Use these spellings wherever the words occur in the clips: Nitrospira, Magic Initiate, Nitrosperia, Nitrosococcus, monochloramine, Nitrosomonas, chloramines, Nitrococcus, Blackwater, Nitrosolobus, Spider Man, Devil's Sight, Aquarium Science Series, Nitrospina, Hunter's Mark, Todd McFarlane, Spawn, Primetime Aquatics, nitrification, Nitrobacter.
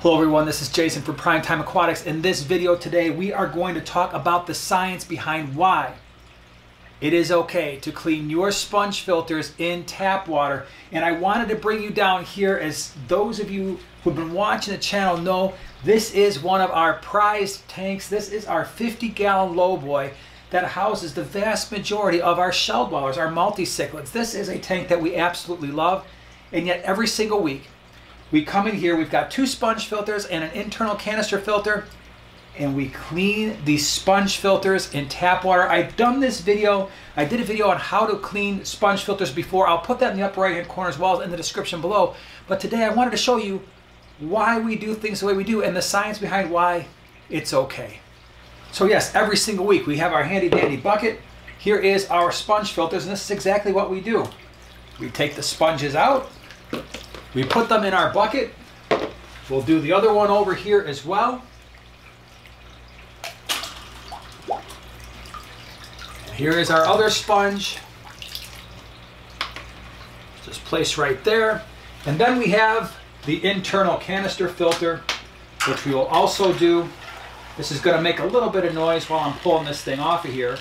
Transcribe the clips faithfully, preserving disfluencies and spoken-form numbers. Hello everyone, this is Jason for Primetime Aquatics. In this video today, we are going to talk about the science behind why it is okay to clean your sponge filters in tap water. And I wanted to bring you down here, as those of you who've been watching the channel know, this is one of our prized tanks. This is our fifty gallon lowboy that houses the vast majority of our shell dwellers, our multicyclids. This is a tank that we absolutely love, and yet every single week, we come in here, we've got two sponge filters and an internal canister filter, and we clean these sponge filters in tap water. I've done this video, I did a video on how to clean sponge filters before. I'll put that in the upper right hand corner as well as in the description below. But today I wanted to show you why we do things the way we do and the science behind why it's okay. So yes, every single week we have our handy dandy bucket. Here is our sponge filters, and this is exactly what we do. We take the sponges out, we put them in our bucket. We'll do the other one over here as well. And here is our other sponge. Just place right there. And then we have the internal canister filter, which we will also do. This is going to make a little bit of noise while I'm pulling this thing off of here.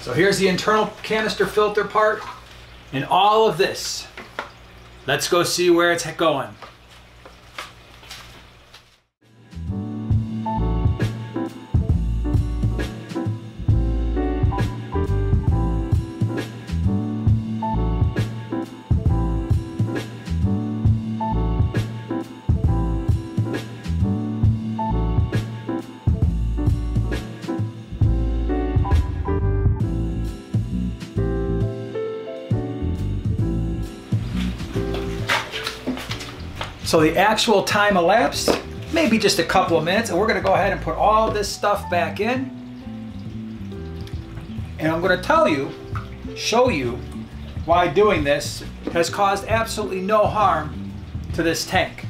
So here's the internal canister filter part, and all of this. Let's go see where it's going. So the actual time elapsed, maybe just a couple of minutes, and we're gonna go ahead and put all this stuff back in. And I'm gonna tell you, show you, why doing this has caused absolutely no harm to this tank.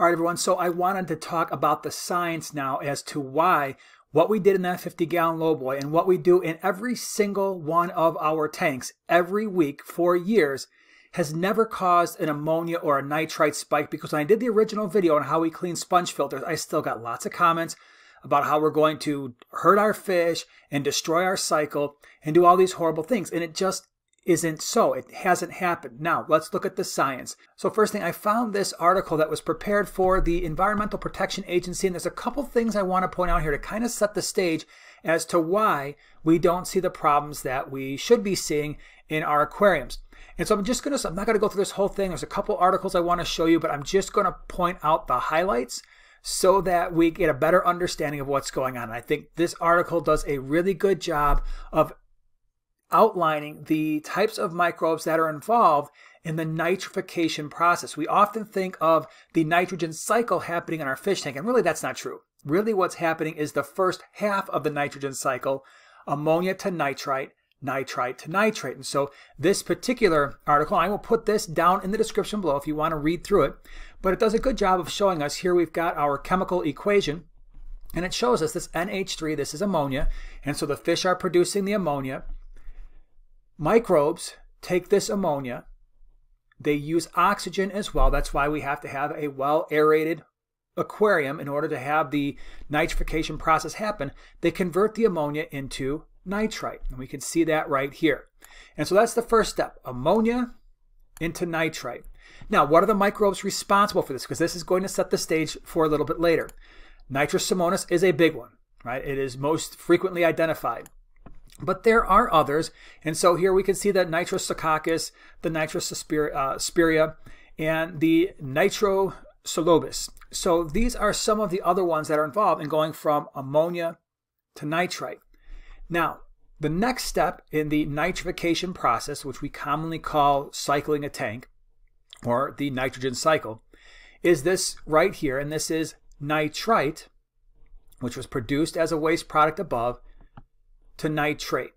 All right, everyone, so I wanted to talk about the science now as to why what we did in that fifty gallon lowboy and what we do in every single one of our tanks every week for years has never caused an ammonia or a nitrite spike. Because when I did the original video on how we clean sponge filters, I still got lots of comments about how we're going to hurt our fish and destroy our cycle and do all these horrible things, and it just isn't so. It hasn't happened. Now, let's look at the science. So first thing, I found this article that was prepared for the Environmental Protection Agency, and there's a couple things I want to point out here to kind of set the stage as to why we don't see the problems that we should be seeing in our aquariums. And so I'm just going to, I'm not going to go through this whole thing. There's a couple articles I want to show you, but I'm just going to point out the highlights so that we get a better understanding of what's going on. And I think this article does a really good job of outlining the types of microbes that are involved in the nitrification process. We often think of the nitrogen cycle happening in our fish tank, and really that's not true. Really what's happening is the first half of the nitrogen cycle, ammonia to nitrite, nitrite to nitrate. And so this particular article, I will put this down in the description below if you want to read through it, but it does a good job of showing us here we've got our chemical equation, and it shows us this N H three, this is ammonia, and so the fish are producing the ammonia. Microbes take this ammonia, they use oxygen as well. That's why we have to have a well aerated aquarium in order to have the nitrification process happen. They convert the ammonia into nitrite, and we can see that right here. And so that's the first step, ammonia into nitrite. Now, what are the microbes responsible for this? Because this is going to set the stage for a little bit later. Nitrosomonas is a big one, right? It is most frequently identified. But there are others, and so here we can see that Nitrosococcus, the Nitrosperia, and the Nitrosolobus. So these are some of the other ones that are involved in going from ammonia to nitrite. Now, the next step in the nitrification process, which we commonly call cycling a tank, or the nitrogen cycle, is this right here, and this is nitrite, which was produced as a waste product above, to nitrate.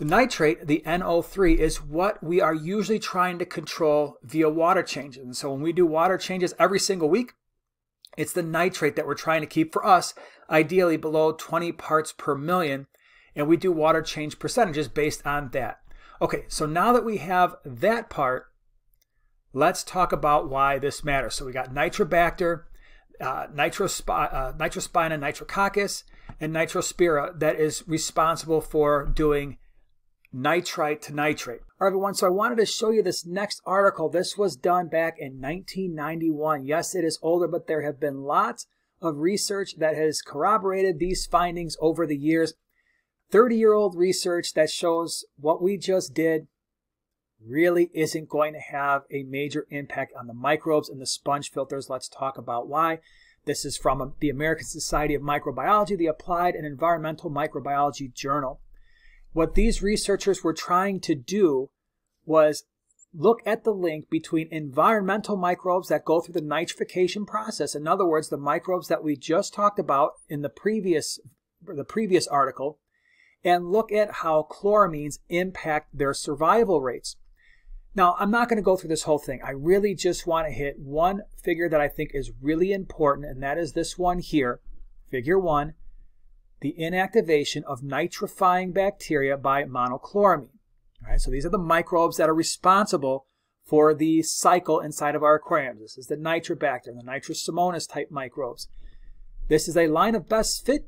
The nitrate, the N O three, is what we are usually trying to control via water changes. And so when we do water changes every single week, it's the nitrate that we're trying to keep, for us, ideally below twenty parts per million. And we do water change percentages based on that. Okay, so now that we have that part, let's talk about why this matters. So we got Nitrobacter, uh, nitrospi uh, Nitrospina, Nitrococcus, and Nitrospira that is responsible for doing nitrite to nitrate. All right, everyone, so I wanted to show you this next article. This was done back in nineteen ninety-one. Yes, it is older, but there have been lots of research that has corroborated these findings over the years. thirty-year-old research that shows what we just did really isn't going to have a major impact on the microbes and the sponge filters. Let's talk about why. This is from the American Society of Microbiology, the Applied and Environmental Microbiology Journal. What these researchers were trying to do was look at the link between environmental microbes that go through the nitrification process. In other words, the microbes that we just talked about in the previous, the previous article, and look at how chloramines impact their survival rates. Now, I'm not going to go through this whole thing. I really just want to hit one figure that I think is really important, and that is this one here, figure one, the inactivation of nitrifying bacteria by monochloramine. All right, so these are the microbes that are responsible for the cycle inside of our aquariums. This is the Nitrobacter and the Nitrosomonas type microbes. This is a line of best fit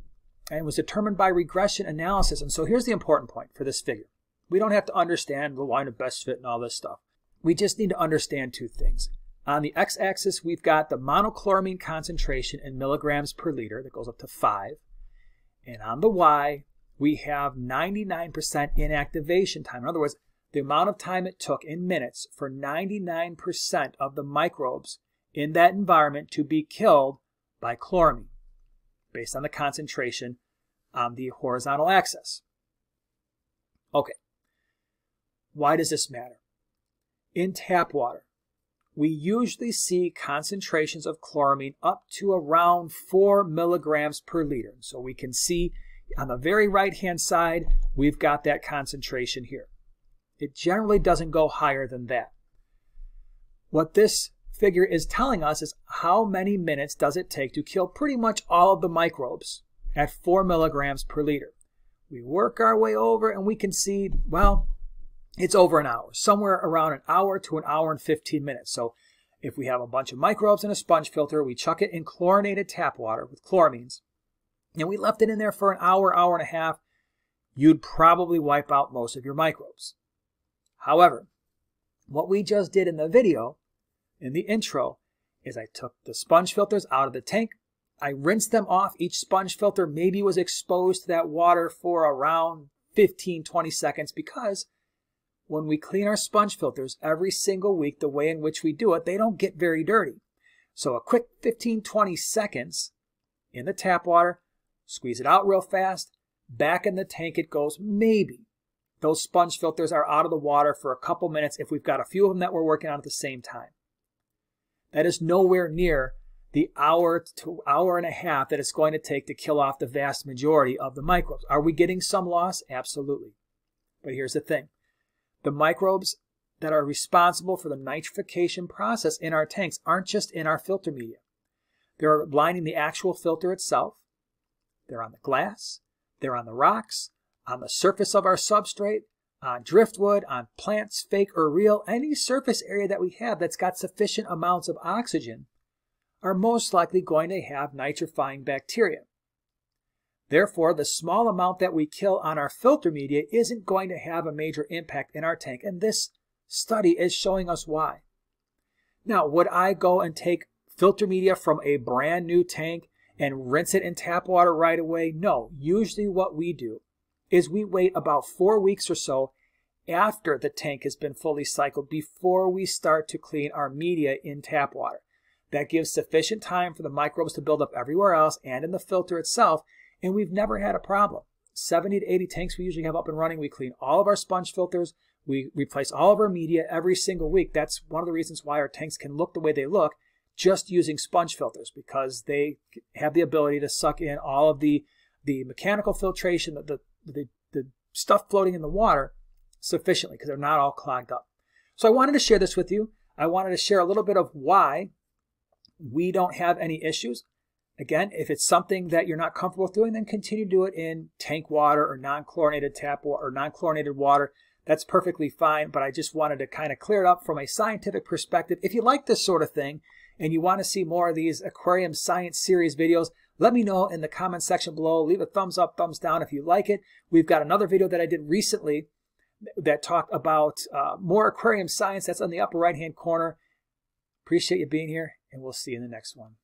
and was determined by regression analysis. And so here's the important point for this figure. We don't have to understand the line of best fit and all this stuff. We just need to understand two things. On the x-axis, we've got the monochloramine concentration in milligrams per liter that goes up to five. And on the y, we have ninety-nine percent inactivation time. In other words, the amount of time it took in minutes for ninety-nine percent of the microbes in that environment to be killed by chloramine, based on the concentration on the horizontal axis. Okay, why does this matter? In tap water, we usually see concentrations of chloramine up to around four milligrams per liter. So we can see on the very right-hand side, we've got that concentration here. It generally doesn't go higher than that. What this figure is telling us is how many minutes does it take to kill pretty much all of the microbes at four milligrams per liter. We work our way over and we can see, well, it's over an hour, somewhere around an hour to an hour and fifteen minutes. So if we have a bunch of microbes in a sponge filter, we chuck it in chlorinated tap water with chloramines, and we left it in there for an hour, hour and a half, you'd probably wipe out most of your microbes. However, what we just did in the video, in the intro, is I took the sponge filters out of the tank. I rinsed them off. Each sponge filter maybe was exposed to that water for around fifteen, twenty seconds, because when we clean our sponge filters every single week, the way in which we do it, they don't get very dirty. So a quick fifteen, twenty seconds in the tap water, squeeze it out real fast, back in the tank it goes. Maybe those sponge filters are out of the water for a couple minutes if we've got a few of them that we're working on at the same time. That is nowhere near the hour to hour and a half that it's going to take to kill off the vast majority of the microbes. Are we getting some loss? Absolutely. But here's the thing. The microbes that are responsible for the nitrification process in our tanks aren't just in our filter media. They're lining the actual filter itself. They're on the glass. They're on the rocks, on the surface of our substrate, on driftwood, on plants, fake or real. Any surface area that we have that's got sufficient amounts of oxygen are most likely going to have nitrifying bacteria. Therefore, the small amount that we kill on our filter media isn't going to have a major impact in our tank, and this study is showing us why. Now, would I go and take filter media from a brand new tank and rinse it in tap water right away? No. Usually what we do is we wait about four weeks or so after the tank has been fully cycled before we start to clean our media in tap water. That gives sufficient time for the microbes to build up everywhere else and in the filter itself, and we've never had a problem. seventy to eighty tanks we usually have up and running. We clean all of our sponge filters. We replace all of our media every single week. That's one of the reasons why our tanks can look the way they look just using sponge filters, because they have the ability to suck in all of the, the mechanical filtration, the, the The, the stuff floating in the water sufficiently because they're not all clogged up. So I wanted to share this with you. I wanted to share a little bit of why we don't have any issues. Again, if it's something that you're not comfortable with doing, then continue to do it in tank water or non-chlorinated tap water or non-chlorinated water. That's perfectly fine, but I just wanted to kind of clear it up from a scientific perspective. If you like this sort of thing and you want to see more of these Aquarium Science Series videos, let me know in the comment section below. Leave a thumbs up, thumbs down if you like it. We've got another video that I did recently that talked about uh, more aquarium science. That's on the upper right-hand corner. Appreciate you being here, and we'll see you in the next one.